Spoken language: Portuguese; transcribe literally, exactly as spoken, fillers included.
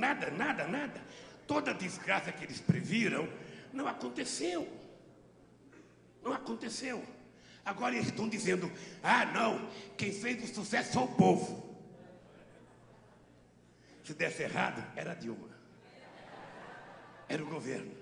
nada, nada, nada. Toda a desgraça que eles previram não aconteceu. Não aconteceu. Agora eles estão dizendo, ah, não, quem fez o sucesso foi o povo. Se desse errado, era Dilma. Era o governo.